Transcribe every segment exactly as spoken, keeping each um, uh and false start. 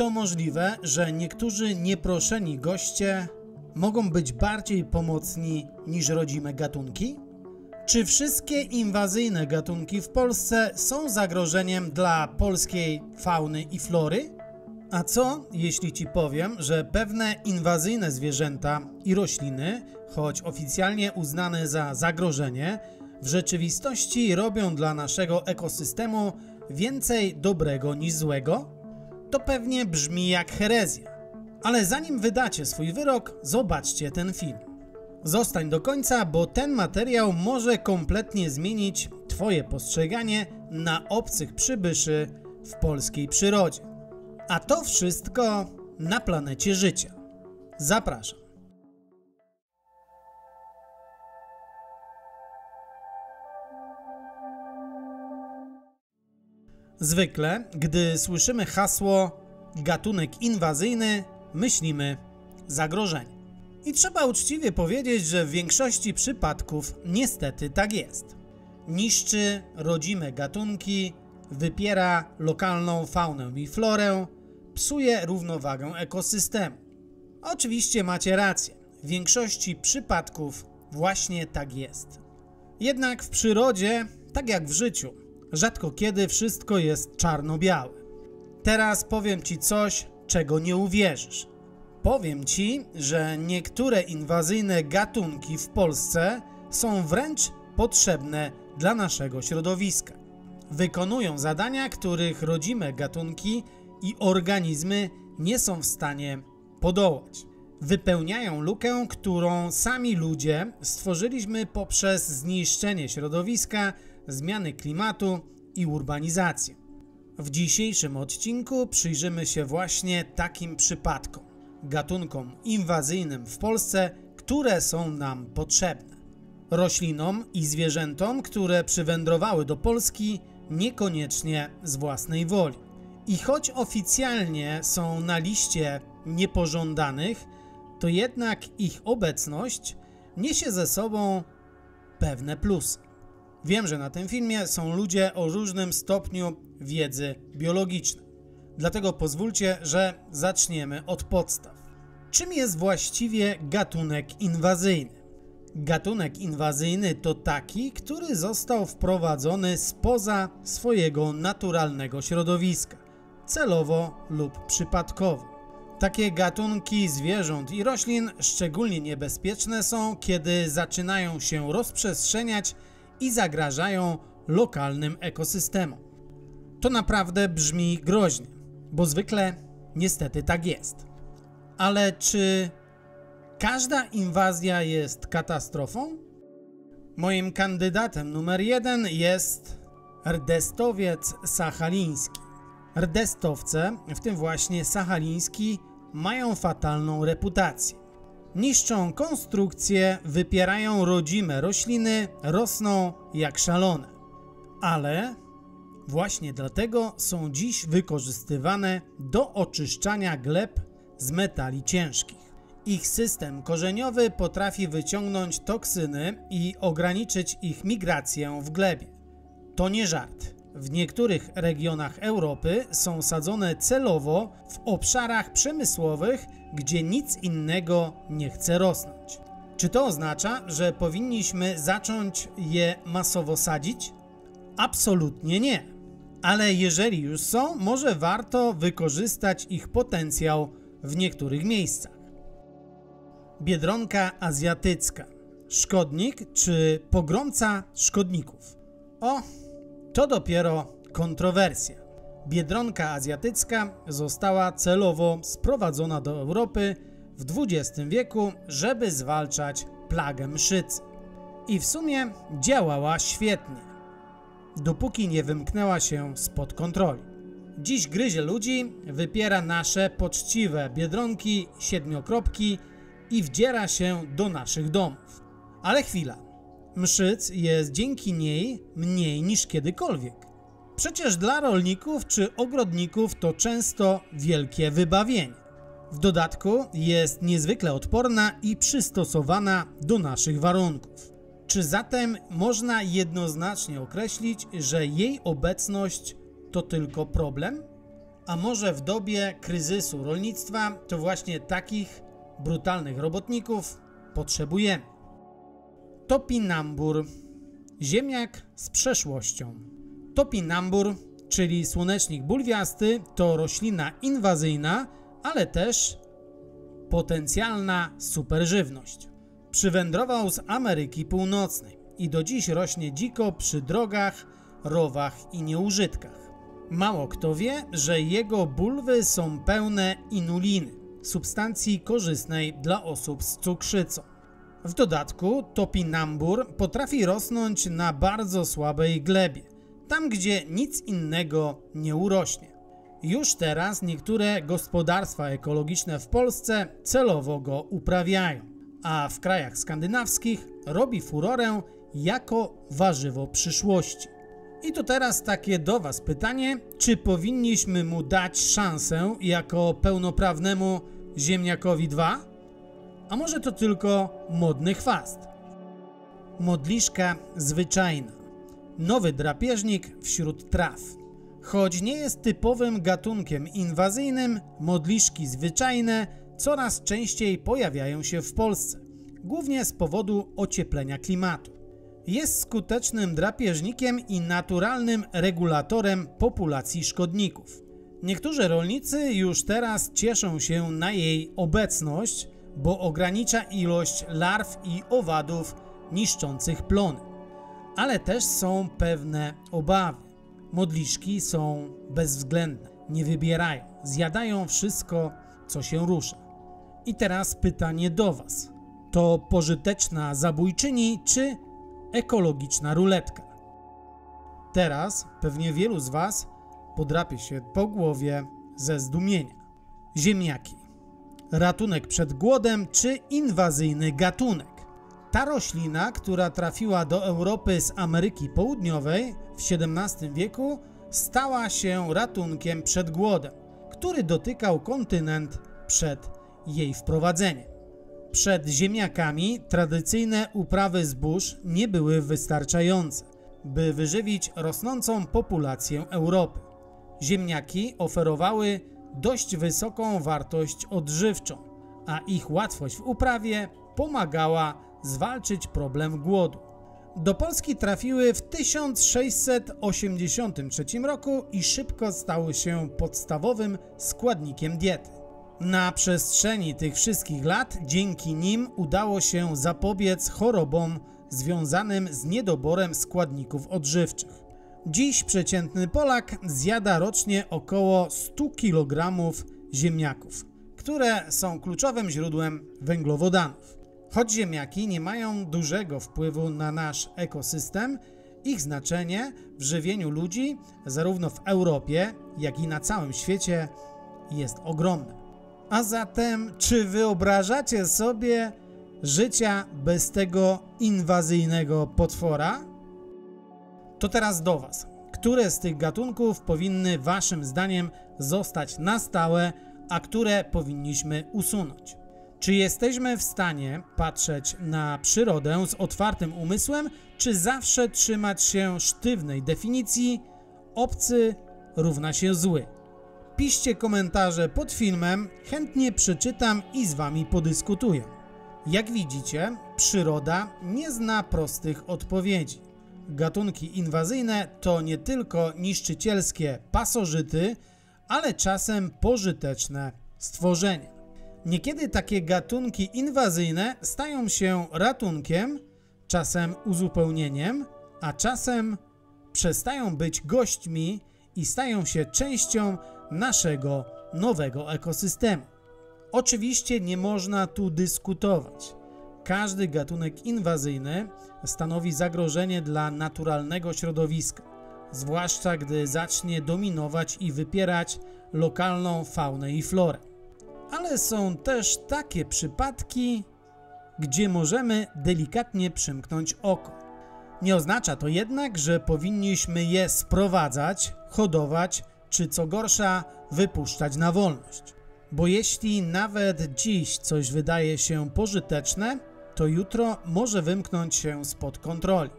to możliwe, że niektórzy nieproszeni goście mogą być bardziej pomocni niż rodzime gatunki? Czy wszystkie inwazyjne gatunki w Polsce są zagrożeniem dla polskiej fauny i flory? A co, jeśli Ci powiem, że pewne inwazyjne zwierzęta i rośliny, choć oficjalnie uznane za zagrożenie, w rzeczywistości robią dla naszego ekosystemu więcej dobrego niż złego? To pewnie brzmi jak herezja. Ale zanim wydacie swój wyrok, zobaczcie ten film. Zostań do końca, bo ten materiał może kompletnie zmienić Twoje postrzeganie na obcych przybyszy w polskiej przyrodzie. A to wszystko na Planecie Życia. Zapraszam. Zwykle, gdy słyszymy hasło gatunek inwazyjny, myślimy zagrożenie. I trzeba uczciwie powiedzieć, że w większości przypadków niestety tak jest. Niszczy rodzime gatunki, wypiera lokalną faunę i florę, psuje równowagę ekosystemu. Oczywiście macie rację, w większości przypadków właśnie tak jest. Jednak w przyrodzie, tak jak w życiu, rzadko kiedy wszystko jest czarno-białe. Teraz powiem Ci coś, czego nie uwierzysz. Powiem Ci, że niektóre inwazyjne gatunki w Polsce są wręcz potrzebne dla naszego środowiska. Wykonują zadania, których rodzime gatunki i organizmy nie są w stanie podołać. Wypełniają lukę, którą sami ludzie stworzyliśmy poprzez zniszczenie środowiska, zmiany klimatu i urbanizację. W dzisiejszym odcinku przyjrzymy się właśnie takim przypadkom, gatunkom inwazyjnym w Polsce, które są nam potrzebne. Roślinom i zwierzętom, które przywędrowały do Polski niekoniecznie z własnej woli. I choć oficjalnie są na liście niepożądanych, to jednak ich obecność niesie ze sobą pewne plusy. Wiem, że na tym filmie są ludzie o różnym stopniu wiedzy biologicznej. Dlatego pozwólcie, że zaczniemy od podstaw. Czym jest właściwie gatunek inwazyjny? Gatunek inwazyjny to taki, który został wprowadzony spoza swojego naturalnego środowiska, celowo lub przypadkowo. Takie gatunki zwierząt i roślin szczególnie niebezpieczne są, kiedy zaczynają się rozprzestrzeniać i zagrażają lokalnym ekosystemom. To naprawdę brzmi groźnie, bo zwykle niestety tak jest. Ale czy każda inwazja jest katastrofą? Moim kandydatem numer jeden jest rdestowiec sachaliński. Rdestowce, w tym właśnie sachaliński, mają fatalną reputację. Niszczą konstrukcje, wypierają rodzime rośliny, rosną jak szalone. Ale właśnie dlatego są dziś wykorzystywane do oczyszczania gleb z metali ciężkich. Ich system korzeniowy potrafi wyciągnąć toksyny i ograniczyć ich migrację w glebie. To nie żart. W niektórych regionach Europy są sadzone celowo w obszarach przemysłowych, gdzie nic innego nie chce rosnąć. Czy to oznacza, że powinniśmy zacząć je masowo sadzić? Absolutnie nie. Ale jeżeli już są, może warto wykorzystać ich potencjał w niektórych miejscach. Biedronka azjatycka, szkodnik czy pogromca szkodników? O, to dopiero kontrowersja. Biedronka azjatycka została celowo sprowadzona do Europy w dwudziestym wieku, żeby zwalczać plagę mszycy. I w sumie działała świetnie, dopóki nie wymknęła się spod kontroli. Dziś gryzie ludzi, wypiera nasze poczciwe biedronki, siedmiokropki i wdziera się do naszych domów. Ale chwila, mszyc jest dzięki niej mniej niż kiedykolwiek. Przecież dla rolników czy ogrodników to często wielkie wybawienie. W dodatku jest niezwykle odporna i przystosowana do naszych warunków. Czy zatem można jednoznacznie określić, że jej obecność to tylko problem? A może w dobie kryzysu rolnictwa to właśnie takich brutalnych robotników potrzebujemy. Topinambur. Ziemniak z przeszłością. Topinambur, czyli słonecznik bulwiasty, to roślina inwazyjna, ale też potencjalna superżywność. Przywędrował z Ameryki Północnej i do dziś rośnie dziko przy drogach, rowach i nieużytkach. Mało kto wie, że jego bulwy są pełne inuliny, substancji korzystnej dla osób z cukrzycą. W dodatku topinambur potrafi rosnąć na bardzo słabej glebie, tam gdzie nic innego nie urośnie. Już teraz niektóre gospodarstwa ekologiczne w Polsce celowo go uprawiają, a w krajach skandynawskich robi furorę jako warzywo przyszłości. I to teraz takie do Was pytanie, czy powinniśmy mu dać szansę jako pełnoprawnemu ziemniakowi dwa? A może to tylko modny chwast? Modliszka zwyczajna. Nowy drapieżnik wśród traw. Choć nie jest typowym gatunkiem inwazyjnym, modliszki zwyczajne coraz częściej pojawiają się w Polsce, głównie z powodu ocieplenia klimatu. Jest skutecznym drapieżnikiem i naturalnym regulatorem populacji szkodników. Niektórzy rolnicy już teraz cieszą się na jej obecność, bo ogranicza ilość larw i owadów niszczących plony. Ale też są pewne obawy. Modliszki są bezwzględne, nie wybierają, zjadają wszystko, co się rusza. I teraz pytanie do Was. To pożyteczna zabójczyni czy ekologiczna ruletka? Teraz pewnie wielu z Was podrapie się po głowie ze zdumienia. Ziemniaki. Ratunek przed głodem czy inwazyjny gatunek? Ta roślina, która trafiła do Europy z Ameryki Południowej w siedemnastym wieku, stała się ratunkiem przed głodem, który dotykał kontynent przed jej wprowadzeniem. Przed ziemniakami tradycyjne uprawy zbóż nie były wystarczające, by wyżywić rosnącą populację Europy. Ziemniaki oferowały dość wysoką wartość odżywczą, a ich łatwość w uprawie pomagała zwalczyć problem głodu. Do Polski trafiły w tysiąc sześćset osiemdziesiątym trzecim roku i szybko stały się podstawowym składnikiem diety. Na przestrzeni tych wszystkich lat dzięki nim udało się zapobiec chorobom związanym z niedoborem składników odżywczych. Dziś przeciętny Polak zjada rocznie około sto kilogramów ziemniaków, które są kluczowym źródłem węglowodanów. Choć ziemniaki nie mają dużego wpływu na nasz ekosystem, ich znaczenie w żywieniu ludzi zarówno w Europie, jak i na całym świecie jest ogromne. A zatem, czy wyobrażacie sobie życia bez tego inwazyjnego potwora? To teraz do Was. Które z tych gatunków powinny Waszym zdaniem zostać na stałe, a które powinniśmy usunąć? Czy jesteśmy w stanie patrzeć na przyrodę z otwartym umysłem, czy zawsze trzymać się sztywnej definicji obcy równa się zły? Piszcie komentarze pod filmem, chętnie przeczytam i z Wami podyskutuję. Jak widzicie, przyroda nie zna prostych odpowiedzi. Gatunki inwazyjne to nie tylko niszczycielskie pasożyty, ale czasem pożyteczne stworzenia. Niekiedy takie gatunki inwazyjne stają się ratunkiem, czasem uzupełnieniem, a czasem przestają być gośćmi i stają się częścią naszego nowego ekosystemu. Oczywiście nie można tu dyskutować. Każdy gatunek inwazyjny stanowi zagrożenie dla naturalnego środowiska, zwłaszcza gdy zacznie dominować i wypierać lokalną faunę i florę. Ale są też takie przypadki, gdzie możemy delikatnie przymknąć oko. Nie oznacza to jednak, że powinniśmy je sprowadzać, hodować, czy co gorsza, wypuszczać na wolność. Bo jeśli nawet dziś coś wydaje się pożyteczne, to jutro może wymknąć się spod kontroli.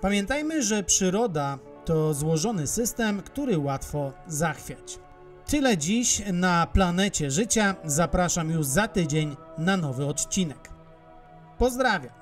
Pamiętajmy, że przyroda to złożony system, który łatwo zachwiać. tyle dziś na Planecie Życia. Zapraszam już za tydzień na nowy odcinek. Pozdrawiam.